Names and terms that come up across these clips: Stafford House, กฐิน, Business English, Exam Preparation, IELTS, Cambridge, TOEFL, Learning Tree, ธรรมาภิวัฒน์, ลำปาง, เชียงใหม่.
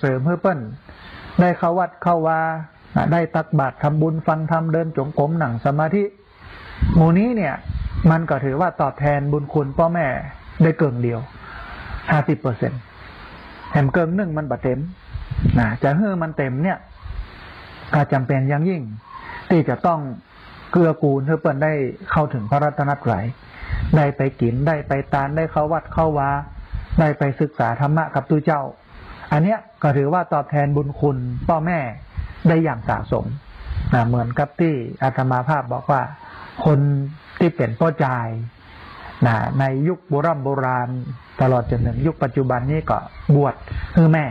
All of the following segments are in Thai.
เสริมเพื่อเพิ่นได้เข้าวัดเข้าวาได้ตักบาตรทำบุญฟังธรรมเดินจงกรมหนังสมาธิหมู่นี้เนี่ยมันก็ถือว่าตอบแทนบุญคุณพ่อแม่ได้เกินเดียว 50% แถมเกินหนึ่งมันบ่เต็มนะจะให้มันเต็มเนี่ยก็จำเป็นอย่างยิ่งที่จะต้องเกื้อกูลเพื่อเพิ่นได้เข้าถึงพระรัตนตรัยได้ไปกินได้ไปทานได้เข้าวัดเข้าวาได้ไปศึกษาธรรมะกับตัวเจ้าอันเนี้ยก็ถือว่าตอบแทนบุญคุณพ่อแม่ได้อย่างสะสมนะเหมือนกับที่อาตมาภาพบอกว่าคนที่เป็นพ่อจายนะในยุคโบราณตลอดจนถึงยุคปัจจุบันนี้ก็บวชเพื่อแม่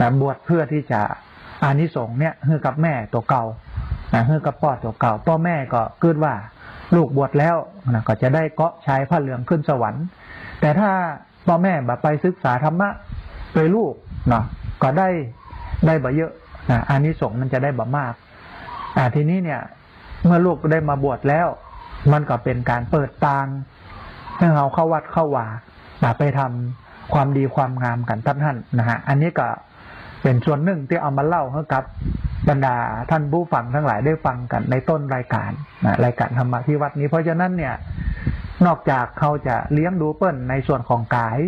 นะบวชเพื่อที่จะอานิสงส์เนี่ยเพื่อกับแม่ตัวเก่านะเพื่อกับพ่อตัวเก่าพ่อแม่ก็เกิดว่าลูกบวชแล้วนะก็จะได้เกาะชายผ้าเหลืองขึ้นสวรรค์แต่ถ้าพ่อแม่มาไปศึกษาธรรมะไปลูกเนาะก็ได้บ่เยอะนะอานิสงส์มันจะได้บ่มากทีนี้เนี่ยเมื่อลูกได้มาบวชแล้วมันก็เป็นการเปิดทางให้เราเข้าวัดเข้าวาไปทำความดีความงามกันท่านนะฮะอันนี้ก็เป็นส่วนหนึ่งที่เอามาเล่าให้กับบรรดาท่านผู้ฟังทั้งหลายได้ฟังกันในต้นรายการนะรายการธรรมะที่วัดนี้เพราะฉะนั้นเนี่ยนอกจากเขาจะเลี้ยงดูเปิ้นในส่วนของกาย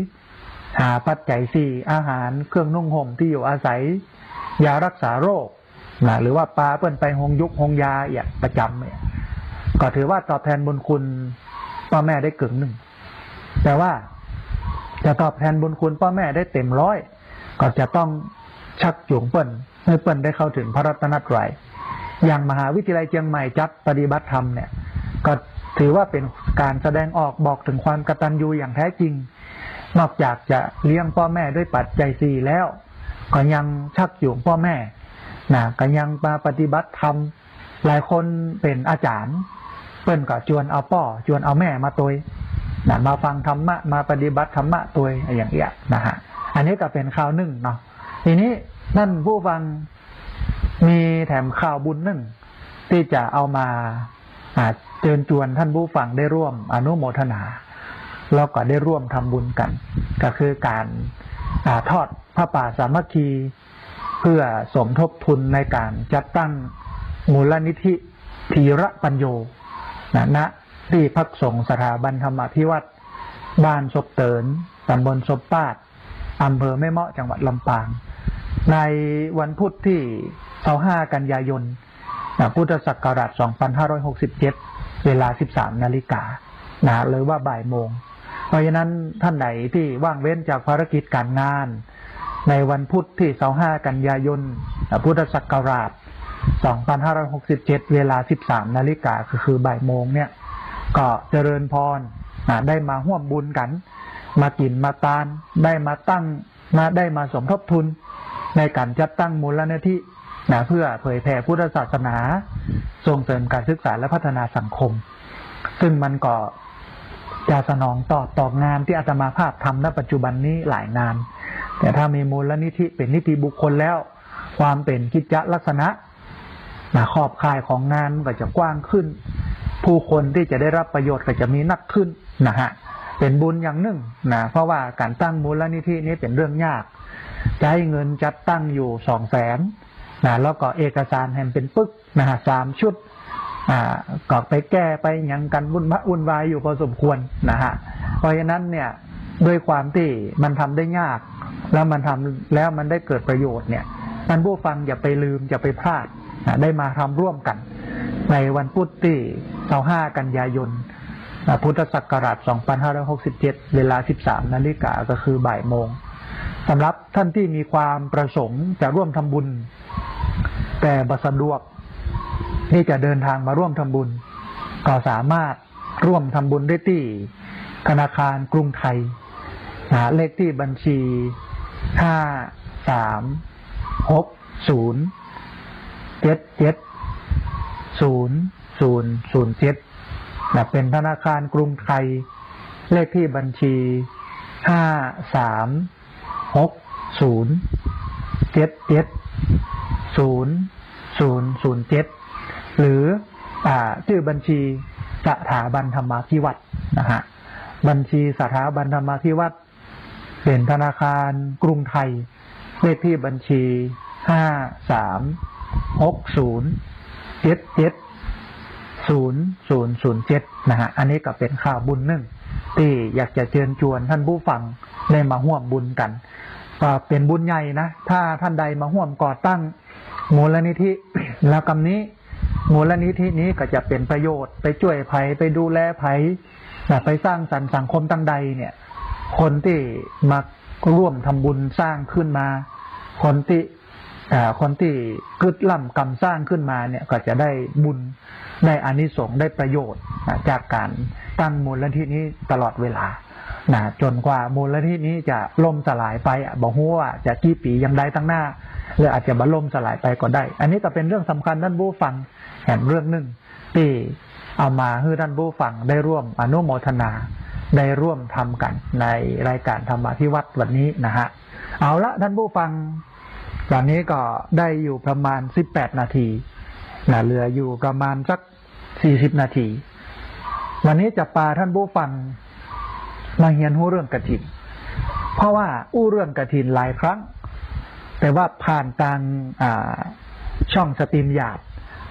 หาปัจจัยสี่อาหารเครื่องนุ่งห่มที่อยู่อาศัยยารักษาโรคนะหรือว่าปลาเปิ้นไปหงยุกหงยาอย่างประจำเนี่ยก็ถือว่าตอบแทนบุญคุณพ่อแม่ได้กึ่งหนึ่งแต่ว่าจะตอบแทนบุญคุณพ่อแม่ได้เต็มร้อยก็จะต้องชักจูงเปิ้นให้เปิ้นได้เข้าถึงพระรัตนตรัยอย่างมหาวิทยาลัยเชียงใหม่จัดปฏิบัติธรรมเนี่ยก็ถือว่าเป็นการแสดงออกบอกถึงความกตัญญูอย่างแท้จริงนอกจากจะเลี้ยงพ่อแม่ด้วยปัจจัยสี่แล้วก็ยังชักจูงพ่อแม่นะก็ยังมาปฏิบัติธรรมหลายคนเป็นอาจารย์เปิ้นก็ชวนเอาพ่อชวนเอาแม่มาตัวนะมาฟังธรรมะมาปฏิบัติธรรมะตัวอย่างเงี้ยนะฮะอันนี้ก็เป็นข่าวหนึ่งเนาะทีนี้นั่นผู้ฟังมีแถมข่าวบุญหนึ่งที่จะเอามาเชิญชวนท่านผู้ฟังได้ร่วมอนุโมทนาแล้วก็ได้ร่วมทำบุญกันก็คือการทอดพระป่าสามัคคีเพื่อสมทบทุนในการจัดตั้งมูลนิธิธีระปัญโยณที่พักสงฆ์สถาบันธรรมภิวัตรบ้านศพเตินตำบลศพปาดอำเภอแม่เมาะจังหวัดลำปางในวันพุธที่25กันยายนพุทธศักราช2567เวลา 13 นาฬิกาเลยว่าบ่ายโมงเพราะฉะนั้นท่านไหนที่ว่างเว้นจากภารกิจการงานในวันพุธที่25กันยายนพุทธศักราช2567เวลา 13 นาฬิกาคือบ่ายโมงเนี่ยก็เจริญพรได้มาร่วมบุญกันมากินมาทานได้มาตั้งได้มาสมทบทุนในการจัดตั้งมูลนิธิเพื่อเผยแผ่พุทธศาสนาส่งเสริมการศึกษาและพัฒนาสังคมซึ่งมันก็จะสนองตอบงานที่อาตมาภาพทำณปัจจุบันนี้หลายงานแต่ถ้ามีมูลนิธิเป็นนิติบุคคลแล้วความเป็นกิจลักษณะขอบข่ายของงานก็จะกว้างขึ้นผู้คนที่จะได้รับประโยชน์ก็จะมีนักขึ้นนะฮะเป็นบุญอย่างหนึ่งนะเพราะว่าการตั้งมูลนิธินี้เป็นเรื่องยากใช้เงินจัดตั้งอยู่ 200,000 นะแล้วก็เอกสารแห่มเป็นปึกนะฮะ3 ชุดก็ไปแก้ไปยังกันวุ่นวายอยู่พอสมควรนะฮะเพราะฉะนั้นเนี่ยด้วยความที่มันทำได้ยากแล้วมันทำแล้วมันได้เกิดประโยชน์เนี่ยท่านผู้ฟังอย่าไปลืมอย่าไปพลาดได้มาทำร่วมกันในวันพุธที่25กันยายนพุทธศักราช2567เวลา 13 นาฬิกาก็คือบ่ายโมงสำหรับท่านที่มีความประสงค์จะร่วมทำบุญแต่บ่สะดวกที่จะเดินทางมาร่วมทำบุญก็สามารถร่วมทำบุญได้ที่ธนาคารกรุงไทยเลขที่บัญชี 5360770007เป็นธนาคารกรุงไทยเลขที่บัญชี 5360770007หรือชื่อบัญชีสถาบันธรรมาภิวัตรนะฮะบัญชีสถาบันธรรมาภิวัตรเป็นธนาคารกรุงไทย เลขที่บัญชี5360770007นะฮะอันนี้ก็เป็นข่าวบุญหนึ่งที่อยากจะเชิญชวนท่านผู้ฟังได้มาร่วมบุญกันก็เป็นบุญใหญ่นะถ้าท่านใดมาร่วมก่อตั้งมูลนิธิแล้วกำนี้มูลนิธินี้ก็จะเป็นประโยชน์ไปช่วยไผไปดูแลไผไปสร้างสรรค์สังคมตั้งใดเนี่ยคนที่มาร่วมทำบุญสร้างขึ้นมาคนที่กึดล่ำกำสร้างขึ้นมาเนี่ยก็จะได้บุญได้อานิสงส์ได้ประโยชน์จากการตั้งมูลนิธินี้ตลอดเวลานะจนกว่ามูลนิธินี้จะล่มสลายไปบอกว่าจะกี่ปียังได้ตั้งหน้าหรืออาจจะบ่ล่มสลายไปก็ได้อันนี้ก็เป็นเรื่องสำคัญท่านผู้ฟังแห่งเรื่องหนึ่งที่เอามาให้ท่านผู้ฟังได้ร่วมอนุโมทนาได้ร่วมทำกันในรายการธรรมะที่วัดวันนี้นะฮะเอาละท่านผู้ฟังตอนนี้ก็ได้อยู่ประมาณ18 นาทีนะเหลืออยู่ประมาณสัก40 นาทีวันนี้จะพาท่านผู้ฟังมาเรียนรู้เรื่องกฐินเพราะว่าเรื่องกฐินหลายครั้งแต่ว่าผ่านทางช่องสตรีมหยาบ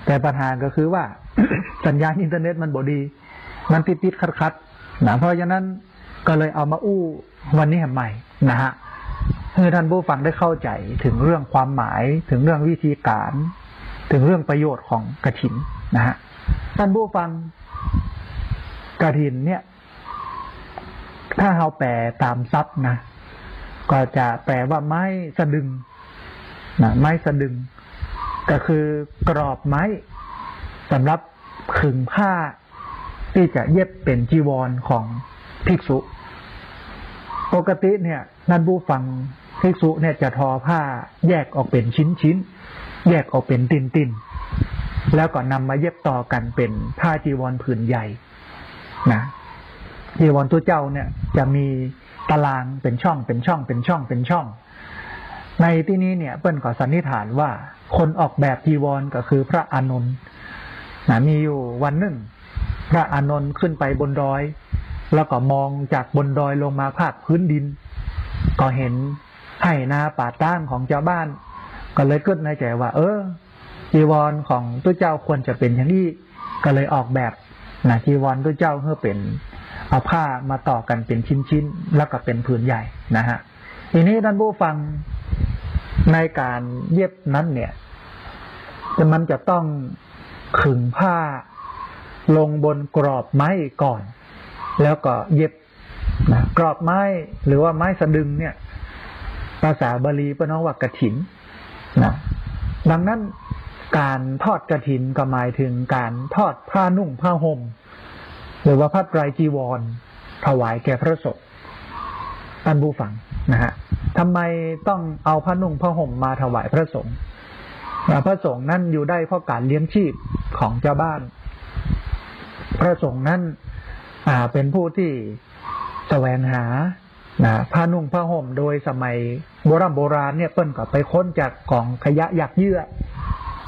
แต่ปัญหาก็คือว่า สัญญาณอินเทอร์เน็ตมันบ่ดีมันติดๆขัดๆนะเพราะฉะนั้นก็เลยเอามาวันนี้ใหม่นะฮะให้ท่านผู้ฟังได้เข้าใจถึงเรื่องความหมายถึงเรื่องวิธีการถึงเรื่องประโยชน์ของกฐินนะฮะท่านผู้ฟังกฐินเนี่ยถ้าเราแปลตามศัพท์นะก็จะแปลว่าไม้สะดึงนะไม้สะดึงก็คือกรอบไม้สำหรับขึงผ้าที่จะเย็บเป็นจีวรของภิกษุปกติเนี่ยท่านผู้ฟังภิกษุเนี่ยจะทอผ้าแยกออกเป็นชิ้นๆแยกออกเป็นติ่นๆแล้วก็นำมาเย็บต่อกันเป็นผ้าจีวรผืนใหญ่นะจีวรตัวเจ้าเนี่ยจะมีตารางเป็นช่องในที่นี้เนี่ยเปิ้นก็สันนิษฐานว่าคนออกแบบจีวรก็คือพระอานนท์นะมีอยู่วันหนึ่งพระอานนท์ขึ้นไปบนดอยแล้วก็มองจากบนดอยลงมาภาคพื้นดินก็เห็นไร่นาป่าตั้งของชาวบ้านก็เลยคิดในใจว่าจีวรของตัวเจ้าควรจะเป็นอย่างนี้ก็เลยออกแบบนะจีวรตัวเจ้าเพื่อเป็นเอาผ้ามาต่อกันเป็นชิ้นๆแล้วก็เป็นผืนใหญ่นะฮะทีนี้ท่านผู้ฟังในการเย็บนั้นเนี่ยมันจะต้องขึงผ้าลงบนกรอบไม้ก่อนแล้วก็เย็บนะกรอบไม้หรือว่าไม้สะดึงเนี่ยภาษาบาลีเปิ้นว่ากฐินนะดังนั้นการทอดกฐินก็หมายถึงการทอดผ้านุ่งผ้าห่มหรือว่าผ้าไตรจีวรถวายแก่พระสงฆ์ท่านผู้ฟังนะฮะทำไมต้องเอาผ้านุ่งผ้าห่มมาถวายพระสงฆ์พระสงฆ์นั้นอยู่ได้เพราะการเลี้ยงชีพของชาวบ้านพระสงฆ์นั้นเป็นผู้ที่แสวงหาผ้านุ่งผ้าห่มโดยสมัยโบราณเนี่ยเปิ้นก็ไปค้นจากกองขยะหยักเยื่อ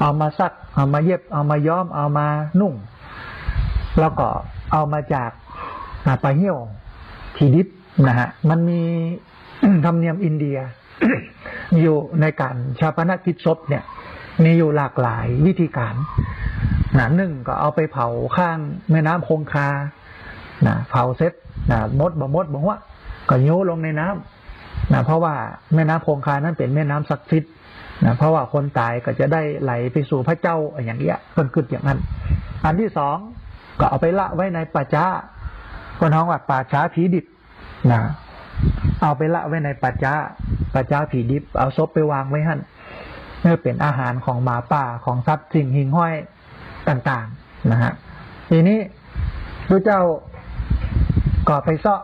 เอามาซักเอามาเย็บเอามาย้อมเอามานุ่งแล้วก็เอามาจากปลาเหี้ยวที่ดิบนะฮะมันมี ธรรมเนียมอินเดีย อยู่ในการชาปนกิจศพเนี่ยมีอยู่หลากหลายวิธีการนะหนึ่งก็เอาไปเผาข้างแม่น้ำคงคานะเผาเสร็จนะมดบอกว่าก็โยนลงในน้ำนะเพราะว่าแม่น้ำคงคานั้นเป็นแม่น้ำศักดิ์สิทธิ์นะเพราะว่าคนตายก็จะได้ไหลไปสู่พระเจ้าอย่างเงี้ยคนขึ้นอย่างนั้นอันที่สองก็เอาไปละไว้ในป่าช้าคนท้องว่าป่าช้าผีดิบนะเอาไปละไว้ในป่าช้าผีดิบเอาศพไปวางไว้หั่นเพื่อเป็นอาหารของหมาป่าของสัตว์สิ่งหิ่งห้อยต่างๆนะฮะทีนี้พระเจ้าก็ไปเสาะ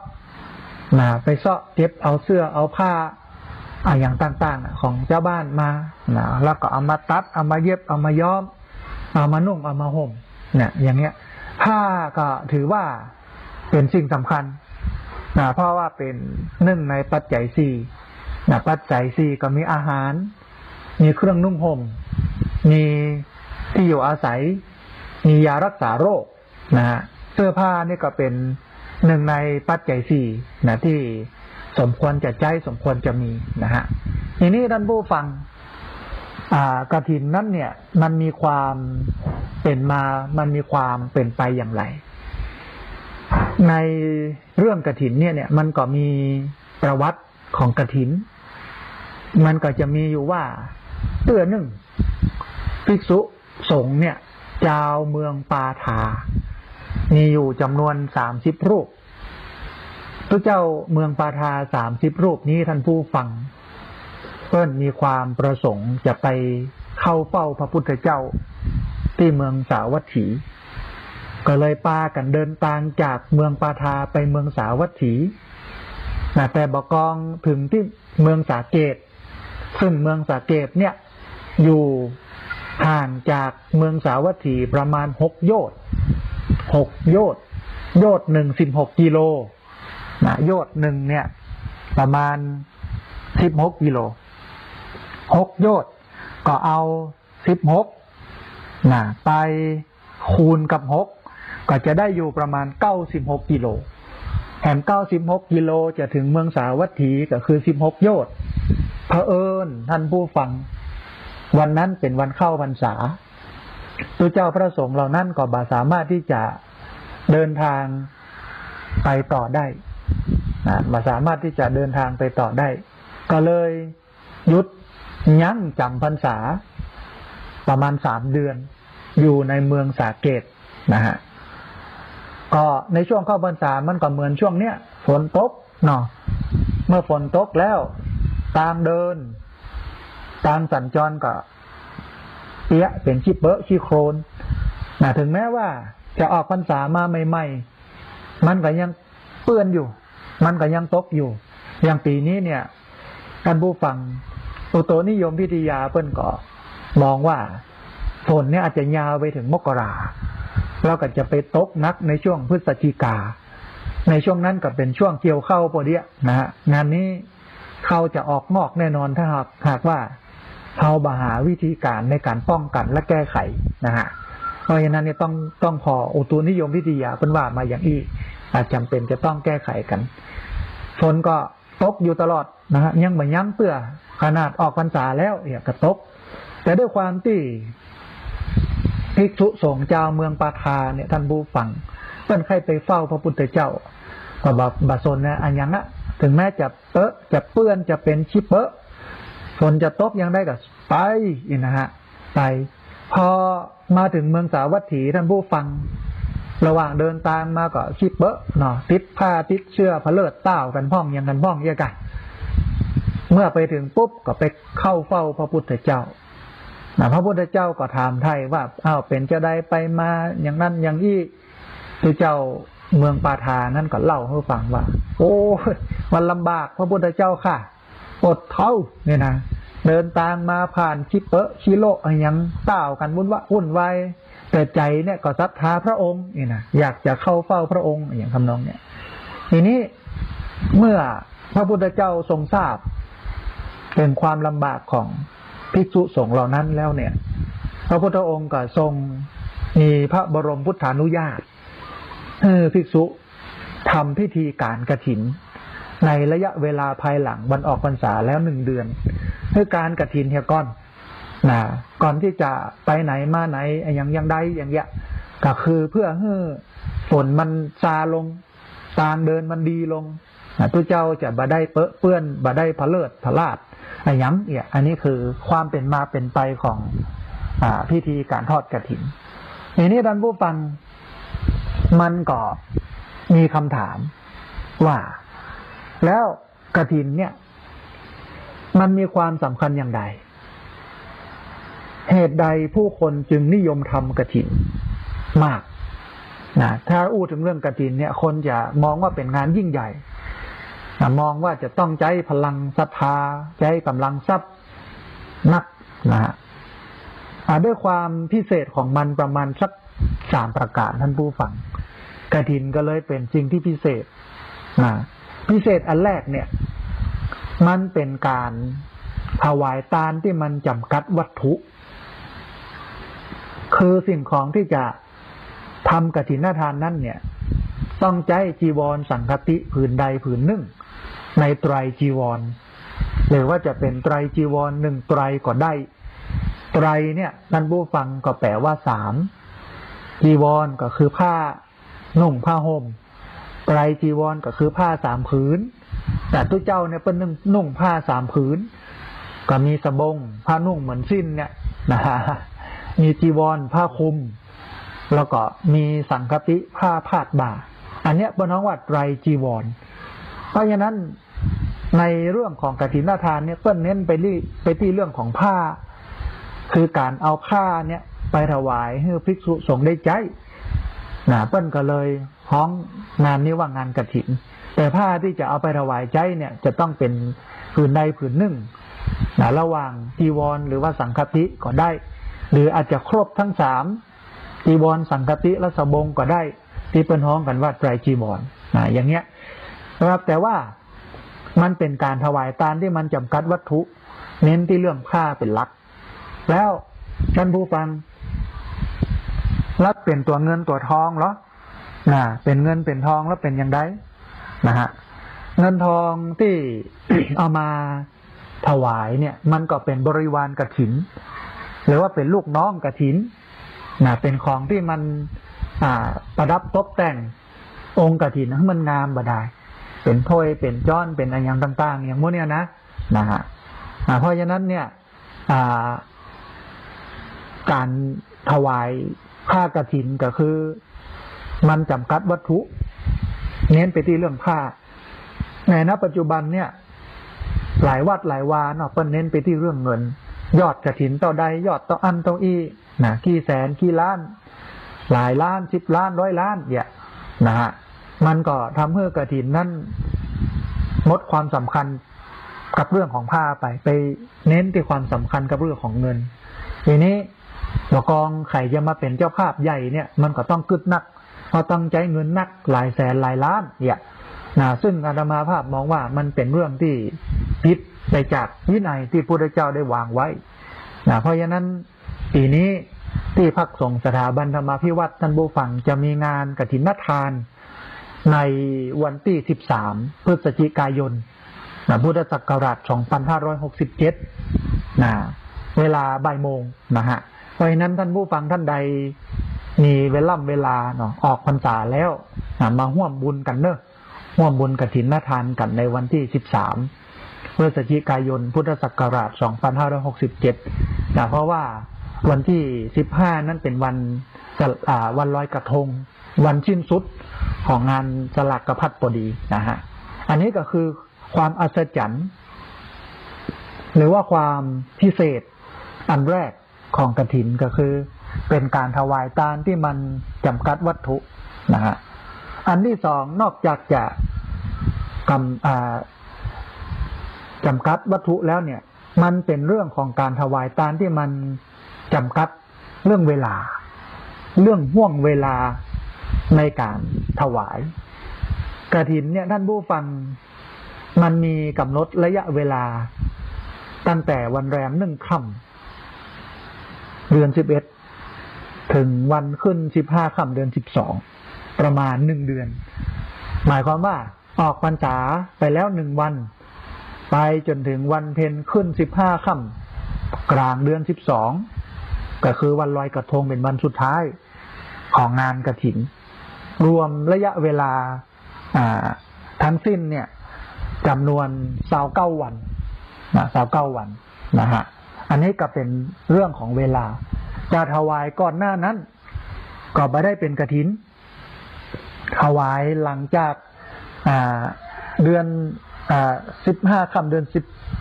นะไปเสาะเก็บเอาเสื้อเอาผ้าอย่างต่างๆของเจ้าบ้านมานะแล้วก็เอามาตัดเอามาเย็บเอามาย้อมเอามานุ่งเอามาห่มเนี่ยอย่างเงี้ยผ้าก็ถือว่าเป็นสิ่งสำคัญนะเพราะว่าเป็นหนึ่งในปัจจัยสี่นะปัจจัยสี่ก็มีอาหารมีเครื่องนุ่งห่มมีที่อยู่อาศัยมียารักษาโรคนะฮะเสื้อผ้านี่ก็เป็นหนึ่งในปัจจัยสี่นะที่สมควรจะใช้สมควรจะมีนะฮะ ทีนี้ท่านผู้ฟังกฐินนั้นเนี่ยมันมีความเป็นมามันมีความเป็นไปอย่างไรในเรื่องกฐินเนี่ยมันก็มีประวัติของกฐินมันก็จะมีอยู่ว่าเตื้อหนึ่งภิกษุสงฆ์เนี่ยชาวเมืองปาฐามีอยู่จำนวน30 รูปพระเจ้าเมืองปาฐา30 รูปนี้ท่านผู้ฟังเพิ่นมีความประสงค์จะไปเข้าเฝ้าพระพุทธเจ้าที่เมืองสาวัตถีก็เลยพากันเดินทางจากเมืองปาฐาไปเมืองสาวัตถีแต่บกองถึงที่เมืองสาเกตซึ่งเมืองสาเกตเนี่ยอยู่ห่างจากเมืองสาวัตถีประมาณ6 โยชน์โยชน์หนึ่ง16 กิโลโยชน์หนึ่งเนี่ยประมาณ16 กิโล6 โยชน์ก็เอา16ไปคูณกับ6ก็จะได้อยู่ประมาณ96 กิโลแถม96 กิโลจะถึงเมืองสาวัตถีก็คือ16 โยชน์เผอิญท่านผู้ฟังวันนั้นเป็นวันเข้าพรรษาตัวเจ้าพระสงฆ์เหล่านั้นก็บ่สามารถที่จะเดินทางไปต่อได้บ่สามารถที่จะเดินทางไปต่อได้ก็เลยยุติยั้งจำพรรษาประมาณ3 เดือนอยู่ในเมืองสาเกตก็ในช่วงเข้าพรรษามันก็เหมือนช่วงเนี้ยฝนตกเนาะเมื่อฝนตกแล้วทางเดินทางสัญจรก็เปียกเป็นขี้เบอะขี้โคลนถึงแม้ว่าจะออกพรรษามาใหม่ๆมันก็ยังเปื้อนอยู่มันก็ยังตกอยู่อย่างปีนี้เนี่ยท่านผู้ฟังอุโตนิยมพิทยาเปิ้นก็มองว่าฝนเนี่ยอาจจะยาวไปถึงมกราแล้วก็จะไปตกนักในช่วงพฤศจิกาในช่วงนั้นก็เป็นช่วงเกี่ยวข้าวพอดีงานนี้เขาจะออกงอกแน่นอนถ้าหากว่าเขาบาหาวิธีการในการป้องกันและแก้ไขเพราะฉะนั้นเนี่ยต้องพออุตุนิยมวิทยาเพิ่นว่ามาอย่างนี้อาจจำเป็นจะต้องแก้ไขกันฝนก็ตกอยู่ตลอดยังไม่ยั้งเปื้อขนาดออกพรรษาแล้วเนี่ยก็ตกแต่ด้วยความที่ภิกษุสงฆ์ชาวเมืองปาฐาเนี่ยท่านผู้ฟังเพิ่นใครไปเฝ้าพระพุทธเจ้าก็บ่สนนะอันยังนะถึงแม้จะจะเปื้อนจะเป็นชิเปะฝนจะตกยังได้ก็ไปไปพอมาถึงเมืองสาวัตถีท่านผู้ฟังระหว่างเดินทางมาก็ชิเปะเนาะติดผ้าติดเชือกพะเลิดเต้ากันพ้องยังกันพ้องเยอะกันเมื่อไปถึงปุ๊บก็ไปเข้าเฝ้าพระพุทธเจ้าพระพุทธเจ้าก็ถามไถ่ว่าอ้าวเป็นจะได้ไปมาอย่างนั้นอย่างนี้ที่เจ้าเมืองปาฐานั่นก็เล่าให้ฟังว่าโอ้มันลำบากพระพุทธเจ้าค่ะอดเท่าเนี่ยนะเดินทางมาผ่านชิเปะชิโลยังเต้ากันวุ่นวายแต่ใจเนี่ยก็ศรัทธาพระองค์นี่นะอยากจะเข้าเฝ้าพระองค์อย่างคำนองเนี่ยทีนี้เมื่อพระพุทธเจ้าทรงทราบถึงความลำบากของภิกษุสงฆ์เหล่านั้นแล้วเนี่ยพระพุทธองค์ก็ทรงมีพระบรมพุทธานุญาตภิกษุทำพิธีการกฐินในระยะเวลาภายหลังวันออกพรรษาแล้ว1 เดือนคือการกฐินเฮียก้อนก่อนที่จะไปไหนมาไหนยังได้อย่างเงี้ยก็คือเพื่อให้ฝนมันซาลงทางเดินมันดีลงตัวเจ้าจะบ่ได้เปื้อนบ่ได้พะเลิดพะลาดย้ำอันนี้คือความเป็นมาเป็นไปของพิธีการทอดกฐินในนี้ท่านผู้ฟังมันก็มีคำถามว่าแล้วกฐินเนี่ยมันมีความสำคัญอย่างไรเหตุใดผู้คนจึงนิยมทำกฐินมากถ้าอู้ถึงเรื่องกฐินเนี่ยคนจะมองว่าเป็นงานยิ่งใหญ่มองว่าจะต้องใช้พลังศรัทธาใช้กำลังทรัพย์นักด้วยความพิเศษของมันประมาณสัก3 ประการท่านผู้ฟังกฐินก็เลยเป็นสิ่งที่พิเศษพิเศษอันแรกเนี่ยมันเป็นการถวายทานที่มันจำกัดวัตถุคือสิ่งของที่จะทำกฐินทานนั้นเนี่ยต้องใช้จีวรสังฆติผืนใดผืนหนึ่งในไตรจีวร หรือว่าจะเป็นไตรจีวรหนึ่งไตรก็ได้ไตรเนี่ยท่านผู้ฟังก็แปลว่าสามจีวรก็คือผ้านุ่งผ้าห่มไตรจีวรก็คือผ้าสามผืนแต่ทุกเจ้าเนี่ยเป็นนุ่งผ้าสามผืนก็มีสบงผ้านุ่งเหมือนสิ้นเนี่ยนะฮะมีจีวรผ้าคลุมแล้วก็มีสังฆติผ้าพาดบ่าอันเนี้ยบนท้องวัดไตรจีวรเพราะฉะนั้นในเรื่องของกฐินทานเนี่ยก็เน้นไปที่เรื่องของผ้าคือการเอาผ้าเนี่ยไปถวายให้ภิกษุสงฆ์ได้ใจนะเปิ้นก็เลยห้องงานนี้ว่างานกฐินแต่ผ้าที่จะเอาไปถวายใจเนี่ยจะต้องเป็นผืนใดผืนหนึ่งนะระหว่างจีวรหรือว่าสังฆติก็ได้หรืออาจจะครบทั้งสามจีวรสังฆติและสบงก็ได้ที่เปิ้นฮ้องกันว่าไตรจีวรนะอย่างเงี้ยนะครับแต่ว่ามันเป็นการถวายทานที่มันจำกัดวัตถุเน้นที่เรื่องผ้าเป็นหลักแล้วท่านผู้ฟังรับเป็นตัวเงินตัวทองเหรอนะเป็นเงินเป็นทองแล้วเป็นอย่างไรนะฮะเงินทองที่ เอามาถวายเนี่ยมันก็เป็นบริวารกฐินหรือว่าเป็นลูกน้องกฐินนะเป็นของที่มันประดับตกแต่งองค์กฐินให้มันงามบ่ได้เป็นถ้วยเป็นจ้อนเป็นอะไรอย่างต่างๆอย่างพวกเนี้ยนะฮะเพราะฉะนั้นเนี่ยการถวายผ้ากฐินก็คือมันจำกัดวัตถุเน้นไปที่เรื่องผ้าในณปัจจุบันเนี่ยหลายวัดหลายวาเนาะก็เน้นไปที่เรื่องเงินยอดกฐินต่อใดยอดต่ออันต่ออีนะกี่แสนกี่ล้านหลายล้านสิบล้านร้อยล้านเนี่ยนะฮะมันก็ทำให้กฐินนั้นลดความสำคัญกับเรื่องของผ้าไปเน้นที่ความสำคัญกับเรื่องของเงินทีนี้ตัวกองไข่จะมาเป็นเจ้าภาพใหญ่เนี่ยมันก็ต้องกึดนักพอต้องใช้เงินนักหลายแสนหลายล้านเนี่ยนะซึ่งอาตมาภาพมองว่ามันเป็นเรื่องที่ผิดไปจากวินัยที่พระพุทธเจ้าได้วางไว้นะเพราะฉะนั้นปีนี้ที่พักสงฆ์สถาบันธรรมาภิวัตน์ท่านผู้ฟังจะมีงานกฐินทานในวันที่13พฤศจิกายนพุทธศักราช2567นะเวลาบ่ายโมงนะฮะเพราะฉะนั้นท่านผู้ฟังท่านใดมีเวลาเนาะออกพรรษาแล้วมาร่วมบุญกันเนอะร่วมบุญกฐินทานกันในวันที่13พฤศจิกายนพุทธศักราช2567นะเพราะว่าวันที่15นั้นเป็นวันลอยกระทงวันชิ้นสุดของงานสลากกระพัดพอดีนะฮะอันนี้ก็คือความอัศจรรย์หรือว่าความพิเศษอันแรกของกฐินก็คือเป็นการถวายทานที่มันจำกัดวัตถุนะฮะอันที่สองนอกจากจะจำกัดวัตถุแล้วเนี่ยมันเป็นเรื่องของการถวายทานที่มันจำกัดเรื่องเวลาเรื่องห่วงเวลาในการถวายกฐินเนี่ยท่านผู้ฟังมันมีกำหนดระยะเวลาตั้งแต่วันแรม1 ค่ำเดือน11ถึงวันขึ้น15 ค่ำเดือน12ประมาณ1 เดือนหมายความว่าออกพรรษาไปแล้ว1 วันไปจนถึงวันเพ็ญขึ้น15 ค่ำกลางเดือน12ก็คือวันลอยกระทงเป็นวันสุดท้ายของงานกฐินรวมระยะเวลาทั้งสิ้นเนี่ยจำนวน29 วัน29 วันนะฮะอันนี้ก็เป็นเรื่องของเวลาจะถวายก่อนหน้านั้นก็ไม่ได้เป็นกฐินถวายหลังจากเดือน15 ค่ำเดือน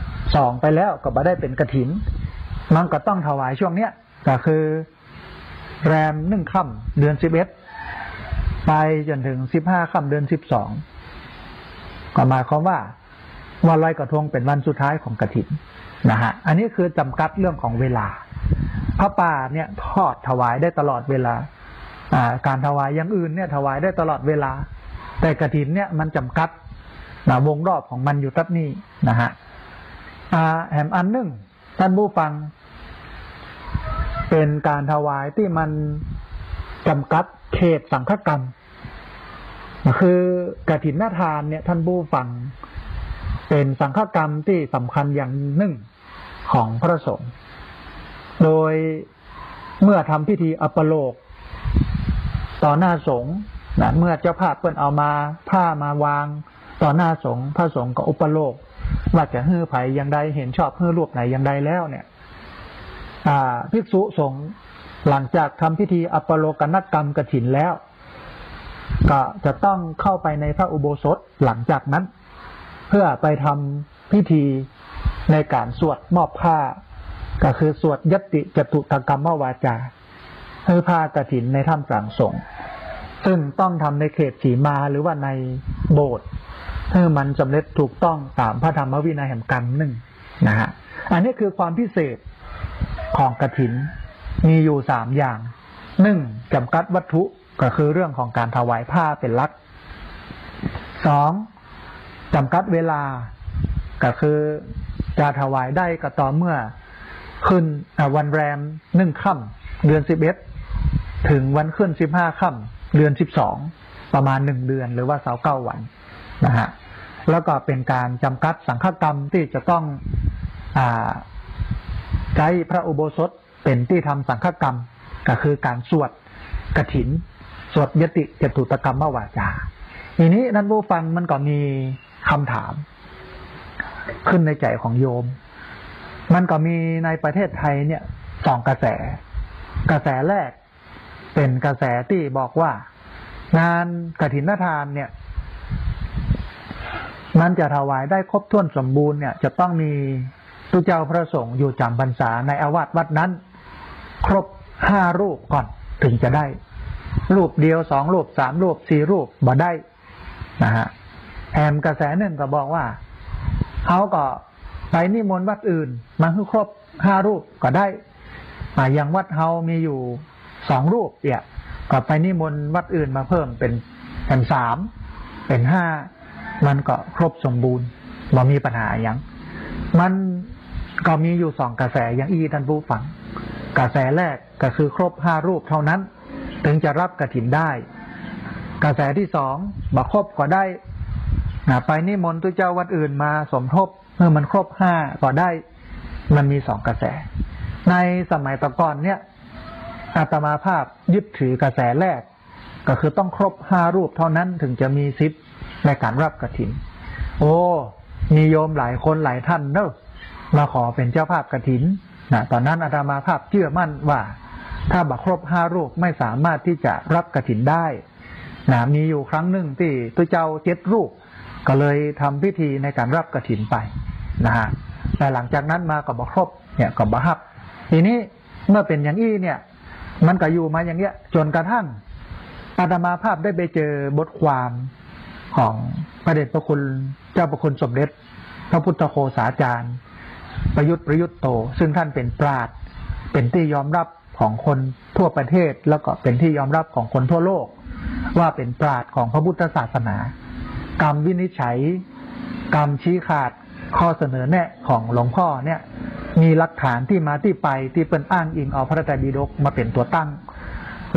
12ไปแล้วก็ไม่ได้เป็นกฐินมันก็ต้องถวายช่วงเนี้ยก็คือแรม1 ค่ำเดือน11ไปจนถึง15 ค่ำเดือน12ก็หมายความว่าวันลอยกระทงเป็นวันสุดท้ายของกฐินนะฮะอันนี้คือจำกัดเรื่องของเวลาพระป่าเนี่ยทอดถวายได้ตลอดเวลาการถวายอย่างอื่นเนี่ยถวายได้ตลอดเวลาแต่กฐินเนี่ยมันจำกัดนะวงรอบของมันอยู่ตัดนี้นะฮะแหมอันหนึ่งท่านผู้ฟังเป็นการถวายที่มันจำกัดเขตสังฆกรรมคือกฐินทานเนี่ยท่านผู้ฟัง เป็นสังฆกรรมที่สำคัญอย่างหนึ่งของพระสงฆ์โดยเมื่อทำพิธีอัปโลกต่อหน้าสงฆ์นะเมื่อเจ้าภาพเพิ่นเอามาผ้ามาวางต่อหน้าสงฆ์พระสงฆ์ก็อุปโลกว่าจะฮื้อไผ่อย่างใดเห็นชอบฮื้อรูปไหนอย่างใดแล้วเนี่ยภิกษุสงฆ์หลังจากทำพิธีอัปโลกนกรรมกฐินแล้วก็จะต้องเข้าไปในพระอุโบสถหลังจากนั้นเพื่อไปทำพิธีในการสวดมอบผ้าก็คือสวดยัตติจตุตกรรมวาจาฮื้อผ้ากฐินในถ้ำกลางสงฆ์ซึ่งต้องทำในเขตสีมาหรือว่าในโบสถ์ให้มันสำเร็จถูกต้องตามพระธรรมวินัยแห่งกรรมหนึ่งนะฮะอันนี้คือความพิเศษของกฐินมีอยู่สามอย่างหนึ่งจำกัดวัตถุก็คือเรื่องของการถวายผ้าเป็นหลักสองจำกัดเวลาก็คือจะถวายได้ก็ต่อเมื่อขึ้นวันแรมหนึ่งค่ำเดือน11ถึงวันขึ้น15ค่ำเดือน12ประมาณ1เดือนหรือว่า29 วันนะฮะแล้วก็เป็นการจำกัดสังฆกรรมที่จะต้องใช้พระอุโบสถเป็นที่ทำสังฆกรรมก็คือการสวดกฐินสวดยติจตุตกรรมวาจาทีนี้ท่านผู้ฟังมันก็มีคำถามขึ้นในใจของโยมมันก็มีในประเทศไทยเนี่ยสองกระแสแรกเป็นกระแสที่บอกว่างานกฐินทานเนี่ยมันจะถวายได้ครบถ้วนสมบูรณ์เนี่ยจะต้องมีตุเจ้าพระสงฆ์อยู่จำพรรษาในอาวาสวัดนั้นครบ5 รูปก่อนถึงจะได้รูปเดียว2 รูป3 รูป4 รูปบ่ได้นะฮะแถมกระแสหนึ่งก็บอกว่าเขาก็ไปนิมนต์วัดอื่นมาให้ครบ5 รูปก็ได้อย่างวัดเฮามีอยู่2 รูปเนี่ยก็ไปนิมนต์วัดอื่นมาเพิ่มเป็น3เป็น5มันก็ครบสมบูรณ์บ่มีปัญหาอย่างมันก็มีอยู่2กระแสอย่างอีท่านผู้ฟังกระแสแรกก็คือครบ5 รูปเท่านั้นถึงจะรับกฐินได้กระแสที่2บ่ครบก็ได้ไปนิมนต์ตุเจ้าวัดอื่นมาสมทบเมื่อมันครบ5ก็ได้มันมี2กระแสในสมัยตะก่อนเนี่ยอาตมาภาพยึดถือกระแสแรกก็คือต้องครบ5 รูปเท่านั้นถึงจะมีสิทธิ์ในการรับกฐินโอ้มีโยมหลายคนหลายท่านเนอะมาขอเป็นเจ้าภาพกฐินนะตอนนั้นอาตมาภาพเชื่อมั่นว่าถ้าบักครบ5 รูปไม่สามารถที่จะรับกฐินได้นะมีอยู่ครั้งหนึ่งที่ตุเจ้า7 รูปก็เลยทำพิธีในการรับกฐินไปนะฮะแต่หลังจากนั้นมาก็บักครบเนี่ยก็บักฮับทีนี้เมื่อเป็นอย่างนี้เนี่ยมันก็อยู่มาอย่างเงี้ยจนกระทั่งอาตมาภาพได้ไปเจอบทความของพระเดชพระคุณเจ้าพระคุณสมเด็จพระพุทธโฆษาจารย์ประยุทธ์โตซึ่งท่านเป็นปราชญ์เป็นที่ยอมรับของคนทั่วประเทศแล้วก็เป็นที่ยอมรับของคนทั่วโลกว่าเป็นปราชญ์ของพระพุทธศาสนากรรมวินิจฉัยกรรมชี้ขาดข้อเสนอแนะของหลวงพ่อเนี่ยมีหลักฐานที่มาที่ไปที่เป็นอ้างอิงเอาพระไตรปิฎกมาเป็นตัวตั้ง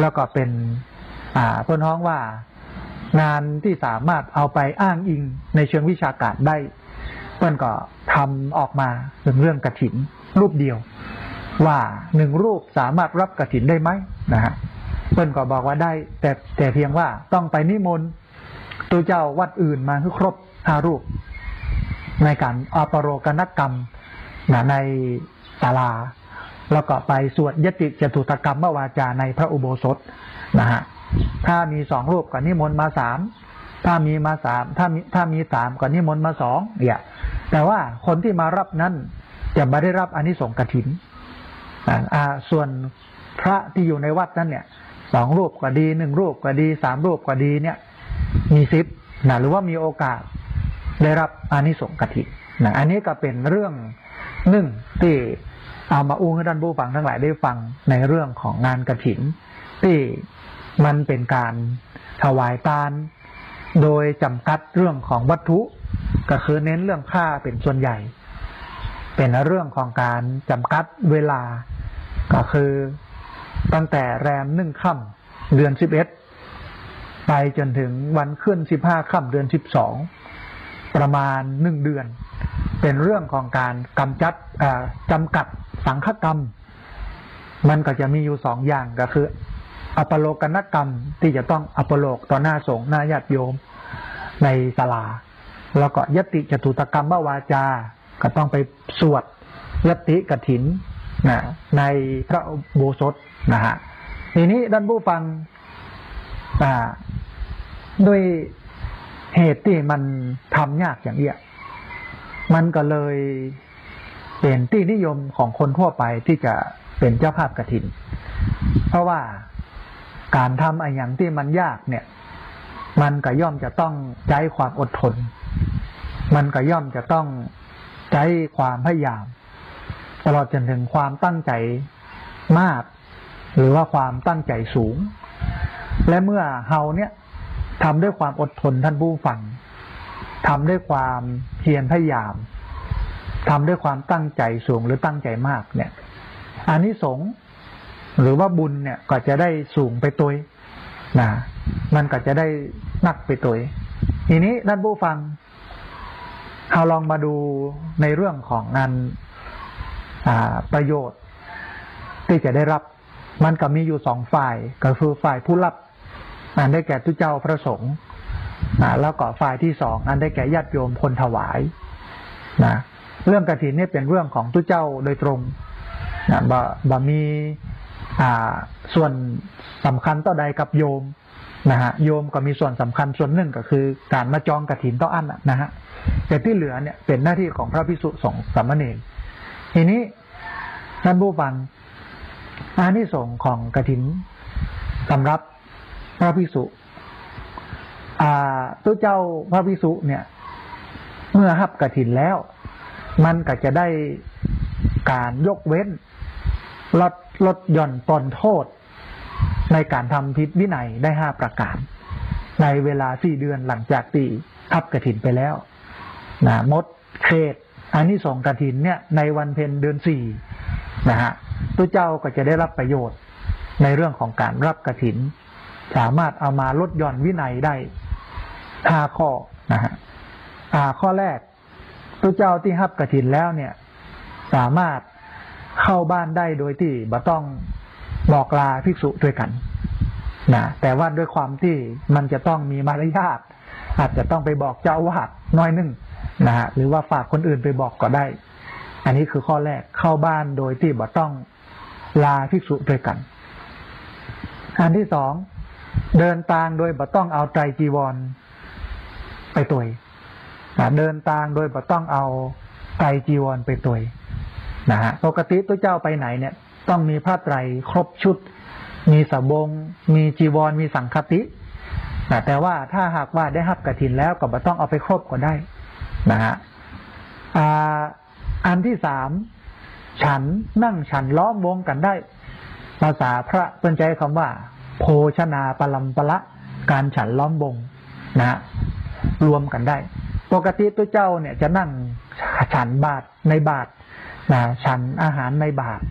แล้วก็เป็นเพิ่นฮ้องว่างานที่สามารถเอาไปอ้างอิงในเชิงวิชาการได้เพิ่นก็ทำออกมาเป็นเรื่องกฐินรูปเดียวว่า1 รูปสามารถรับกฐินได้ไหมนะฮะเพิ่นก็บอกว่าได้แต่เพียงว่าต้องไปนิมนต์ตัวเจ้าวัดอื่นมาให้ครบ5 รูปในการอัปโรกนกรรมในศาลาแล้วก็ไปสวดยติจตุตกรรมวาจาในพระอุโบสถนะฮะถ้ามี2 รูปก็นิมนต์มา3ถ้ามี3ก็นิมนต์มา2เนี่ยแต่ว่าคนที่มารับนั้นจะไม่ได้รับอานิสงส์กฐินส่วนพระที่อยู่ในวัดนั้นเนี่ย2 รูปก็ดี1 รูปก็ดี3 รูปก็ดีเนี่ยมีสิทธิ์นะหรือว่ามีโอกาสได้รับอานิสงส์กฐินนะอันนี้ก็เป็นเรื่องหนึ่งที่เอามาอู้ให้ท่านผู้ฟังทั้งหลายได้ฟังในเรื่องของงานกฐินที่มันเป็นการถวายทานโดยจำกัดเรื่องของวัตถุก็คือเน้นเรื่องผ้าเป็นส่วนใหญ่เป็นเรื่องของการจำกัดเวลาก็คือตั้งแต่แรม1 ค่ำเดือน11ไปจนถึงวันขึ้น15 ค่ำเดือน12 ประมาณ1เดือนเป็นเรื่องของการกำจัดจำกัดสังฆกรรมมันก็จะมีอยู่สองอย่างก็คืออัปโลกนกรรมที่จะต้องอัปโลกต่อหน้าสงฆ์หน้าญาติโยมในศาลาแล้วก็ยติจตุตกรรมวาจาก็ต้องไปสวดยติกฐินในพระโบสถนะฮะทีนี้ด้านผู้ฟังด้วยเหตุที่มันทำยากอย่างเงี้ยมันก็เลยเป็นที่นิยมของคนทั่วไปที่จะเป็นเจ้าภาพกฐินเพราะว่าการทำอย่างที่มันยากเนี่ยมันก็ย่อมจะต้องใช้ความอดทนมันก็ย่อมจะต้องใช้ความพยายามตลอดจนถึงความตั้งใจมากหรือว่าความตั้งใจสูงและเมื่อเฮาเนี่ยทำด้วยความอดทนท่านผู้ฟังทำด้วยความเพียรพยายามทำด้วยความตั้งใจสูงหรือตั้งใจมากเนี่ยอานิสงส์หรือว่าบุญเนี่ยก็จะได้สูงไปตัวนะมันก็จะได้นักไปตัวทีนี้ท่านผู้ฟังเราลองมาดูในเรื่องของงานประโยชน์ที่จะได้รับมันก็มีอยู่สองฝ่ายก็คือฝ่ายผู้รับอันได้แก่ทุเจ้าพระสงฆ์แล้วก็ฝ่ายที่สองอันได้แก่ญาติโยมคนถวายนะเรื่องกฐินนี่เป็นเรื่องของทุเจ้าโดยตรงนะบ่มีส่วนสำคัญต่อใดกับโยมนะฮะโยมก็มีส่วนสำคัญส่วนหนึ่งก็คือการมาจองกฐินต่ออันนะฮะแต่ที่เหลือเนี่ยเป็นหน้าที่ของพระภิกษุสงฆ์สามเณรทีนี้ท่านผู้ฟังอานิสงส์ของกฐินสำหรับพระภิกษุตัวเจ้าพระภิกษุเนี่ยเมื่อรับกฐินแล้วมันก็จะได้การยกเว้นลดหย่อนปลนโทษในการทำผิดวินัยได้5ประการในเวลา4เดือนหลังจากที่รับกฐินไปแล้วนะมดเขตอานิสงส์กฐินเนี่ยในวันเพ็ญเดือน4นะฮะตัวเจ้าก็จะได้รับประโยชน์ในเรื่องของการรับกฐินสามารถเอามาลดหย่อนวินัยได้5ข้อนะฮะข้อแรกตัวเจ้าที่รับกฐินแล้วเนี่ยสามารถเข้าบ้านได้โดยที่บ่ต้องบอกลาภิกษุด้วยกันนะแต่ว่าด้วยความที่มันจะต้องมีมารยาทอาจจะต้องไปบอกเจ้าวาดน้อยนึงนะฮะหรือว่าฝากคนอื่นไปบอกก็ได้อันนี้คือข้อแรกเข้าบ้านโดยที่บ่ต้องลาภิกษุด้วยกันอันที่สองเดินทางโดยบ่ต้องเอาไตรจีวรไปตวยเดินทางโดยบ่ต้องเอาไตรจีวรไปตวยนะฮะปกติตัวเจ้าไปไหนเนี่ยต้องมีผ้าไตรครบชุดมีสบงมีจีวรมีสังฆติแต่ว่าถ้าหากว่าได้รับกฐินแล้วก็บ่ต้องเอาไปครบก็ได้นะฮะอันที่สามฉันนั่งฉันล้อมวงกันได้ภาษาพระเพิ่นใช้คำว่าโภชนาปลัมปละการฉันล้อมวงนะฮะรวมกันได้ปกติตัวเจ้าเนี่ยจะนั่งฉันบาตรในบาตรนะฉันอาหารในบาตร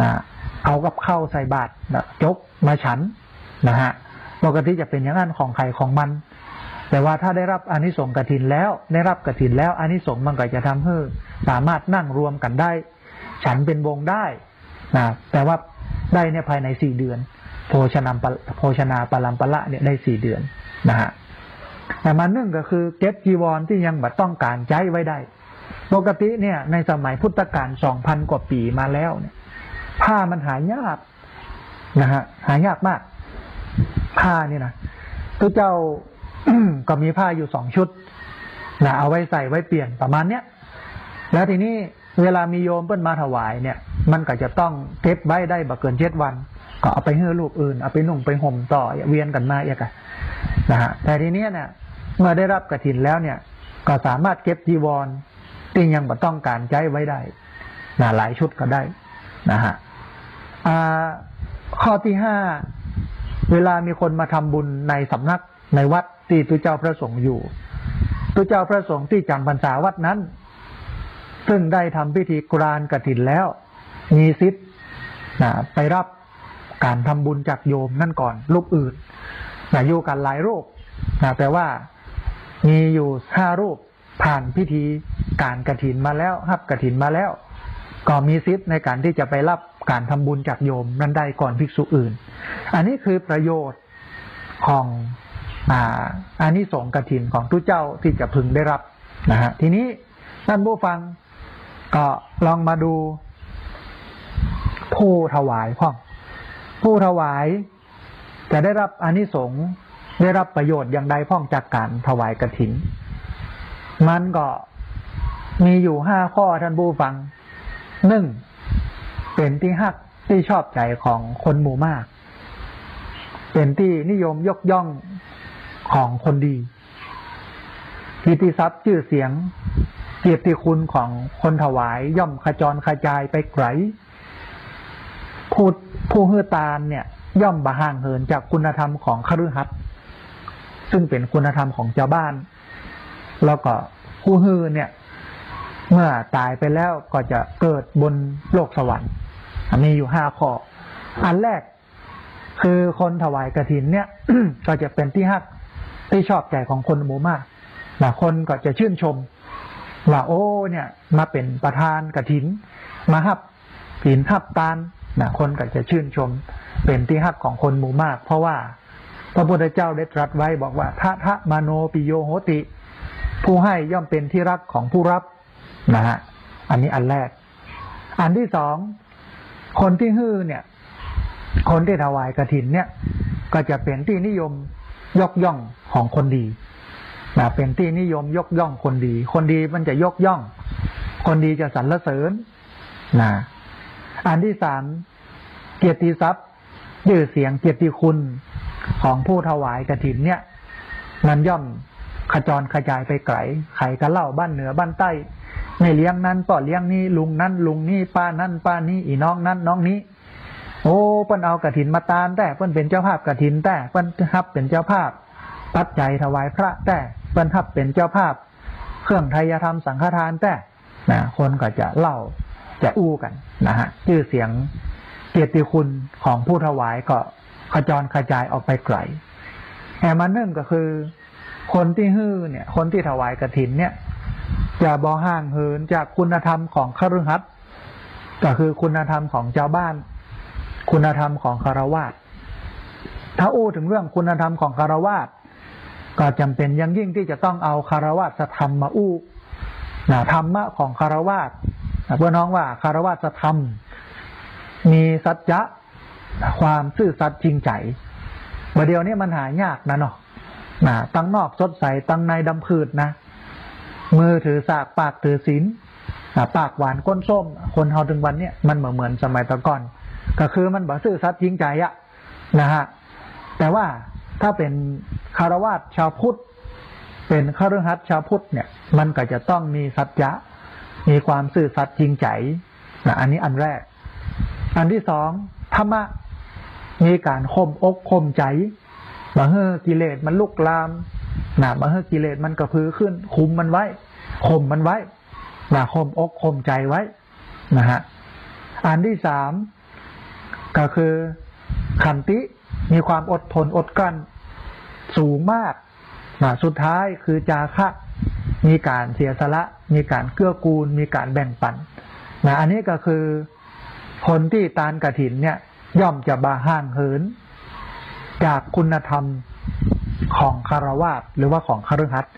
นะเอากับข้าวใส่บาตรนะจกมาฉันนะฮะปกติจะเป็นอย่างนั้นของใครของมันแต่ว่าถ้าได้รับอานิสงส์กฐินแล้วได้รับกฐินแล้วอานิสงส์มันก็จะทำให้สามารถนั่งรวมกันได้ฉันเป็นวงได้นะแต่ว่าได้เนี่ยภายใน4เดือนโภชนาปลัมปละเนี่ยได้4เดือนนะฮะแต่มาหนึ่งก็คือเก็บจีวรที่ยังบัดต้องการใช้ไว้ได้ปกติเนี่ยในสมัยพุทธกาล 2,000 กว่าปีมาแล้วเนี่ยผ้ามันหายากนะฮะหายากมากผ้านี่นะตัวเจ้าก็มีผ้าอยู่2ชุดนะเอาไว้ใส่ไว้เปลี่ยนประมาณเนี้ยแล้วทีนี้เวลามีโยมเพิ่นมาถวายเนี่ยมันก็จะต้องเก็บไว้ได้บ่เกิน7วันก็เอาไปให้รูปอื่นเอาไปนุ่งไปห่มต่อเวียนกันมาอีกอ่ะนะฮะแต่ทีนี้เนี่ยเมื่อได้รับกฐินแล้วเนี่ยก็สามารถเก็บจีวรที่ยังบ่ต้องการใช้ไว้ได้นะหลายชุดก็ได้นะฮะข้อที่5เวลามีคนมาทำบุญในสำนักในวัดที่ตัวเจ้าพระสงฆ์อยู่ตัวเจ้าพระสงฆ์ที่จำพรรษาวัดนั้นซึ่งได้ทำพิธีกรานกฐินแล้วมีสิทธิ์ไปรับการทำบุญจากโยมนั่นก่อนรูปอื่นอยู่กันหลายรูปแต่ว่า มีอยู่5รูปผ่านพิธีการกฐินมาแล้วรับกฐินมาแล้วก็มีสิทธิ์ในการที่จะไปรับการทำบุญจากโยมนั้นได้ก่อนภิกษุอื่นอันนี้คือประโยชน์ของอานิสงส์กฐินของทุกเจ้าที่จะพึงได้รับนะฮะทีนี้ท่านผู้ฟังก็ลองมาดูผู้ถวายพ่อผู้ถวายจะได้รับอานิสงส์ได้รับประโยชน์อย่างใดพ่องจากการถวายกฐินมันก็มีอยู่5ข้อท่านผู้ฟัง 1. เป็นที่ฮักที่ชอบใจของคนหมู่มากเป็นที่นิยมยกย่องของคนดีกิตติทรัพย์ชื่อเสียงเกียรติคุณของคนถวายย่อมขจรขจายไปไกลผู้ฮือตาลเนี่ยย่อมบ่ห่างเหินจากคุณธรรมของคฤหัสถ์ซึ่งเป็นคุณธรรมของชาวบ้านแล้วก็ผู้ฮือเนี่ยเมื่อตายไปแล้วก็จะเกิดบนโลกสวรรค์มีอยู่5ข้ออันแรกคือคนถวายกฐินเนี่ย ก็จะเป็นที่ฮักที่ชอบใจของคนหมู่มากหลายคนก็จะชื่นชมว่าโอ้เนี่ยมาเป็นประธานกฐินมาฮับศีลฮับทานนะคนก็จะชื่นชมเป็นที่ฮักของคนหมู่มากเพราะว่าพระพุทธเจ้าได้ตรัสไว้บอกว่าทะทะมโนปิโยโหติผู้ให้ย่อมเป็นที่รักของผู้รับนะฮะอันนี้อันแรกอันที่สองคนที่ฮื้อเนี่ยคนที่ถวายกฐินเนี่ยก็จะเป็นที่นิยมยกย่องของคนดีนะเป็นที่นิยมยกย่องคนดีคนดีมันจะยกย่องคนดีจะสรรเสริญนะอันที่สามเกียรติทรัพย์ชื่อเสียงเกียรติคุณของผู้ถวายกฐินเนี่ยนั้นย่อมขจรขจายไปไกลใครก็เล่าบ้านเหนือบ้านใต้ในเลี้ยงนั้นต่อเลี้ยงนี้ลุงนั้นลุงนี้ป้านั้นป้านี้อีน้องนั้นน้องนี้โอ้เพิ่นเอากฐินมาตานแต่เพิ่นเป็นเจ้าภาพกฐินแต่เพิ่นทับเป็นเจ้าภาพปัจจัยถวายพระแต่เพิ่นทับเป็นเจ้าภาพเครื่องไทยธรรมสังฆทานแต่นะคนก็จะเล่าจะอู้กันนะฮะชื่อเสียงเกียรติคุณของผู้ถวายก็ขจรขจายออกไปไกลแห่มาหนึ่งก็คือคนที่ฮื้อเนี่ยคนที่ถวายกฐินเนี่ยจะบ่ห่างเหินจากคุณธรรมของคฤหัสถ์ก็คือคุณธรรมของชาวบ้านคุณธรรมของคฤหัสถ์ถ้าอู้ถึงเรื่องคุณธรรมของคฤหัสถ์ก็จำเป็นอย่างยิ่งที่จะต้องเอาคฤหัสถธรรมมาอู้ธรรมะของคฤหัสถ์เพื่อน้องว่าคฤหัสถธรรมมีสัจจะความซื่อสัตย์จริงใจประเดี๋ยวนี้มันหายากนะเนาะตั้งนอกสดใสตั้งในดำผืดนะมือถือสากปากถือศีลปากหวานก้นส้มคนเฮาถึงวันเนี้ยมันเหมือนสมัยตะก่อนก็คือมันบ่ซื่อสัตย์จริงใจอะนะฮะแต่ว่าถ้าเป็นคฤหัสถ์ชาวพุทธเป็นคฤหัสถ์ชาวพุทธเนี่ยมันก็จะต้องมีสัจจะมีความซื่อสัตย์จริงใจอันนี้อันแรกอันที่สองธรรมะมีการข่มอกข่มใจบ่เฮ้อกิเลสมันลุกลามบ่เฮ้อกิเลสมันกระพือขึ้นคุมมันไว้ข่มมันไว้ข่มอกข่มใจไว้นะฮะอันที่สามก็คือขันติมีความอดทนอดกลั้นสูงมากสุดท้ายคือจาคะมีการเสียสละมีการเกื้อกูลมีการแบ่งปันอันนี้ก็คือคนที่ตานกฐินเนี่ยย่อมจะบ่ห่างเหินจากคุณธรรมของคฤหัสถ์หรือว่าของคฤหัสถ์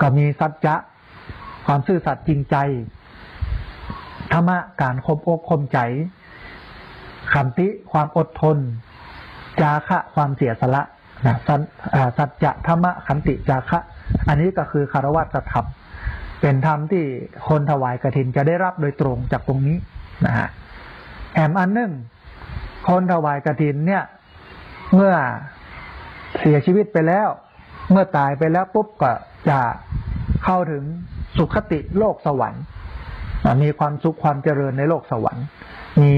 ก็มีสัจจะความซื่อสัตย์จริงใจธรรมะการข่มอกข่มใจขันติความอดทนจาคะความเสียสละสัจจะธรรมะขันติจาคะอันนี้ก็คือคฤหัสถธรรมเป็นธรรมที่คนถวายกฐินจะได้รับโดยตรงจากตรงนี้นะฮะแถมอันหนึ่งคนถวายกฐินเนี่ยเมื่อเสียชีวิตไปแล้วเมื่อตายไปแล้วปุ๊บก็จะเข้าถึงสุคติโลกสวรรค์มีความสุขความเจริญในโลกสวรรค์มี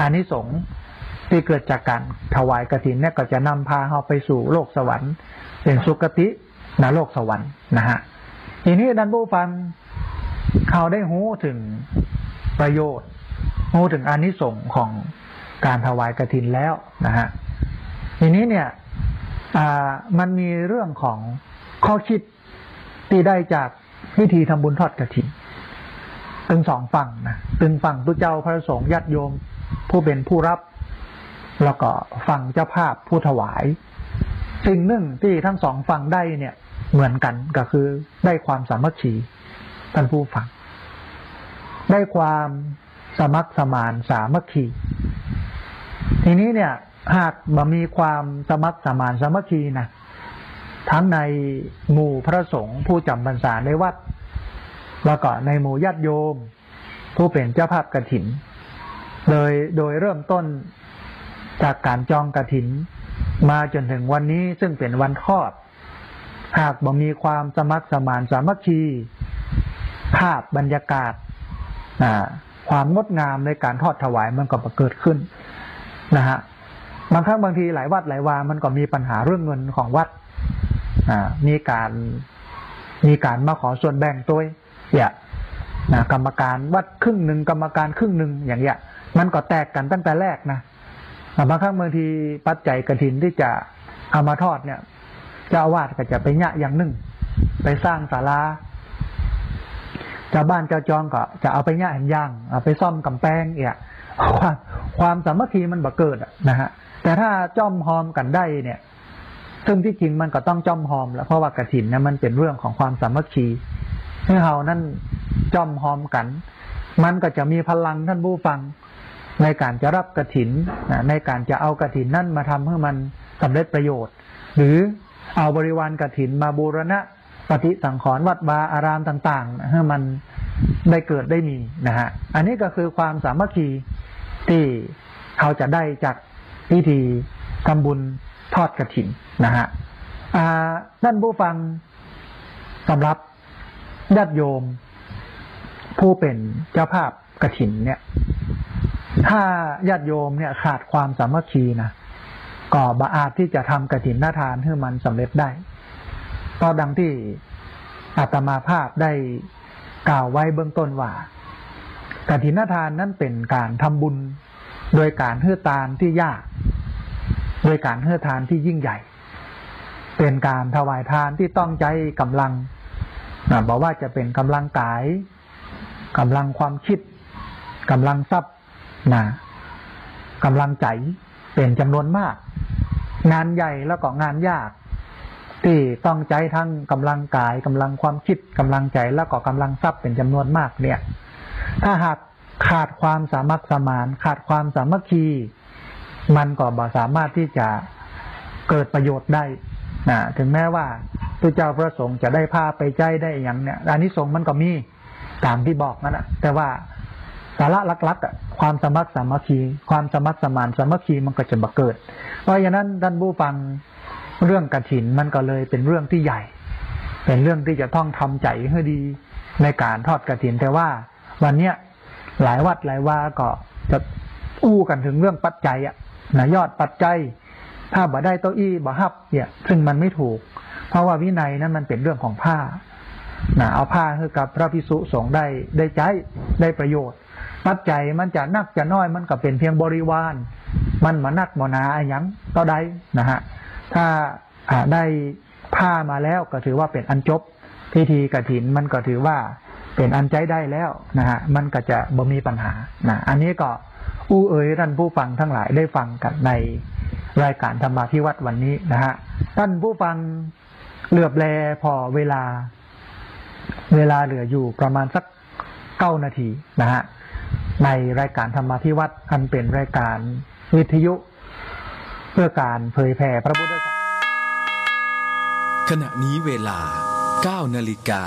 อานิสงส์ที่เกิดจากการถวายกฐินเนี่ยก็จะนำพาเราไปสู่โลกสวรรค์เป็นสุคติในโลกสวรรค์นะฮะทีนี้ท่านผู้ฟังเขาได้รู้ถึงประโยชน์รู้ถึงอานิสงส์ของการถวายกฐินแล้วนะฮะทีนี้เนี่ยมันมีเรื่องของข้อคิด ที่ได้จากพิธีทำบุญทอดกฐินตึงสองฝั่งนะตึงฝั่งผู้เจ้าพระสงฆ์ญาติโยมผู้เป็นผู้รับแล้วก็ฝั่งเจ้าภาพผู้ถวายสิ่งหนึ่งที่ทั้งสองฝั่งได้เนี่ยเหมือนกันก็คือได้ความสามัคคีท่านผู้ฟังได้ความสมัครสมานสามัคคีทีนี้เนี่ยหากบ่มีความสมัครสมานสามัคคีนะทั้งในหมู่พระสงฆ์ผู้จำพรรษาในวัดแล้วก็ในหมู่ญาติโยมผู้เป็นเจ้าภาพกฐินโดยเริ่มต้นจากการจองกฐินมาจนถึงวันนี้ซึ่งเป็นวันทอดหากบ่มีความสมัครสมานสามัคคีภาพบรรยากาศความงดงามในการทอดถวายมันก็เกิดขึ้นนะฮะบางครั้งบางทีหลายวัดหลายวามันก็มีปัญหาเรื่องเงินของวัดมีการมาขอส่วนแบ่งตัวอย่างกรรมการวัดครึ่งหนึ่งกรรมการครึ่งหนึ่งอย่างเงี้ยมันก็แตกกันตั้งแต่แรกนะบางครั้งบางทีปัจจัยกฐินที่จะเอามาทอดเนี่ยเจ้าอาวาสก็จะไปแยะอย่างหนึ่งไปสร้างศาลาชาวบ้านเจ้าจองก็จะเอาไปแยะอย่างย่างเอาไปซ่อมกำแพงเนี่ยความสามัคคีมันบ่เกิดนะฮะแต่ถ้าจ้อมหอมกันได้เนี่ยซึ่งที่จริงมันก็ต้องจ้อมหอมแล้วเพราะว่ากฐินเนี่ยมันเป็นเรื่องของความสามัคคีให้เฮานั่นจ้อมหอมกันมันก็จะมีพลังท่านผู้ฟังในการจะรับกฐินในการจะเอากฐินนั่นมาทำให้มันสำเร็จประโยชน์หรือเอาบริวารกฐินมาบูรณะปฏิสังขรณ์วัดวาอารามต่างๆให้มันได้เกิดได้มีนะฮะอันนี้ก็คือความสามัคคีที่เขาจะได้จากพิธีทำบุญทอดกฐินนะฮะนั่นผู้ฟังสำหรับญาติโยมผู้เป็นเจ้าภาพกฐินเนี่ยถ้าญาติโยมเนี่ยขาดความสามัคคีนะก็บ่อาจที่จะทำกฐินนาทานให้มันสำเร็จได้ก็ดังที่อาตมาภาพได้กล่าวไว้เบื้องต้นว่ากฐินนาทานนั้นเป็นการทำบุญโดยการเฮือทานที่ยากโดยการเฮือทานที่ยิ่งใหญ่เป็นการถวายทานที่ต้องใช้กำลังบอกว่าจะเป็นกำลังกายกำลังความคิดกำลังทรัพย์กำลังใจเป็นจำนวนมากงานใหญ่แล้วก็งานยากที่ต้องใช้ทั้งกำลังกายกำลังความคิดกำลังใจแล้วก็กำลังทรัพย์เป็นจำนวนมากเนี่ยถ้าหากขาดความสามัคคีขาดความสามัคคีมันก็บ่สามารถที่จะเกิดประโยชน์ได้ถึงแม้ว่าพระเจ้าประสงค์จะได้พาไปใจได้อย่างเนี้ยอานิสงส์มันก็มีตามที่บอกนั่นแหละแต่ว่าสาระหลักๆความสามัคคีความสามัคคีสามัคคีมันก็จะบ่เกิดเพราะฉะนั้นท่านผู้ฟังเรื่องกฐินมันก็เลยเป็นเรื่องที่ใหญ่เป็นเรื่องที่จะต้องทำใจให้ดีในการทอดกฐินแต่ว่าวันเนี้ยหลายวัดหลายวาก็จะอู้กันถึงเรื่องปัจจัยยอดปัจจัยถ้าบ่ได้เก้าอี้บ่ฮับเนี่ยซึ่งมันไม่ถูกเพราะว่าวินัยนั้นมันเป็นเรื่องของผ้าเอาผ้าให้กับพระภิกษุสงฆ์ได้ใช้ได้ประโยชน์ปัจจัยมันจะนักจะน้อยมันก็เป็นเพียงบริวารมันมานักมาหนาอะไรยังก็ได้นะฮะถ้าได้ผ้ามาแล้วก็ถือว่าเป็นอันจบพิธีกฐินมันก็ถือว่าเป็นอันใจได้แล้วนะฮะมันก็จะบ่มีปัญหาอันนี้ก็อู้เอ๋ยท่านผู้ฟังทั้งหลายได้ฟังกันในรายการธรรมาภิวัตน์วันนี้นะฮะท่านผู้ฟังเหลือบแลพอเวลาเหลืออยู่ประมาณสัก9นาทีนะฮะในรายการธรรมาภิวัตน์อันเป็นรายการวิทยุเพื่อการเผยแผ่พระพุทธศาสนาขณะนี้เวลา9 นาฬิกา